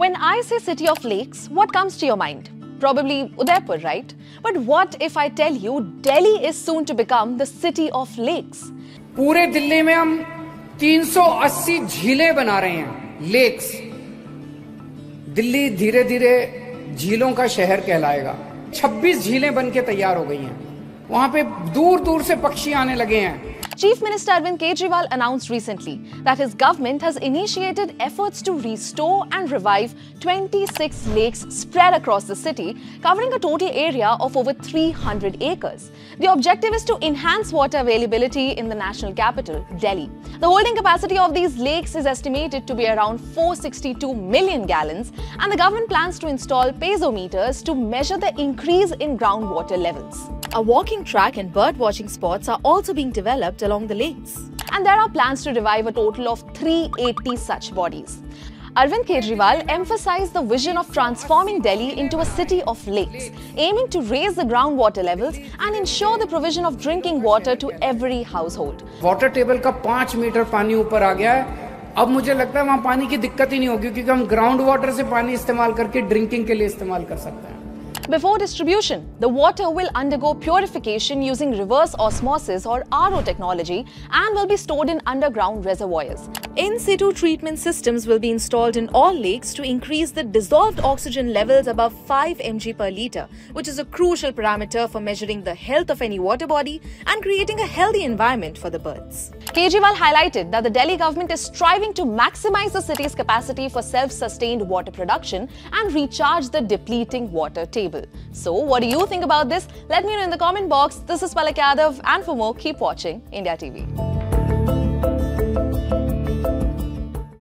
When I say city of lakes, what comes to your mind? Probably Udaipur, right? But what if I tell you Delhi is soon to become the city of lakes? पूरे दिल्ली में हम 380 झीलें बना रहे हैं, lakes. Delhi धीरे-धीरे झीलों का शहर कहलाएगा. 26 झीलें बनके तैयार हो गई हैं. वहाँ पे दूर-दूर से पक्षी आने लगे हैं. Chief Minister Arvind Kejriwal announced recently that his government has initiated efforts to restore and revive 26 lakes spread across the city, covering a total area of over 300 acres. The objective is to enhance water availability in the national capital, Delhi. The holding capacity of these lakes is estimated to be around 462 million gallons, and the government plans to install piezometers to measure the increase in groundwater levels. A walking track and bird watching spots are also being developed along the lakes. And there are plans to revive a total of 380 such bodies. Arvind Kejriwal emphasized the vision of transforming Delhi into a city of lakes, aiming to raise the groundwater levels and ensure the provision of drinking water to every household. Water table ka 5 meter पानी ऊपर आ गया है. अब मुझे लगता है वहाँ पानी की दिक्कत ही नहीं होगी क्योंकि हम ground water से पानी इस्तेमाल करके drinking के लिए इस्तेमाल कर सकते हैं. Before distribution, the water will undergo purification using reverse osmosis or RO technology and will be stored in underground reservoirs. In situ treatment systems will be installed in all lakes to increase the dissolved oxygen levels above 5 mg per litre, which is a crucial parameter for measuring the health of any water body and creating a healthy environment for the birds. Kejriwal highlighted that the Delhi government is striving to maximize the city's capacity for self-sustained water production and recharge the depleting water table. So, what do you think about this? Let me know in the comment box. This is Palak Yadav, and for more, keep watching India TV.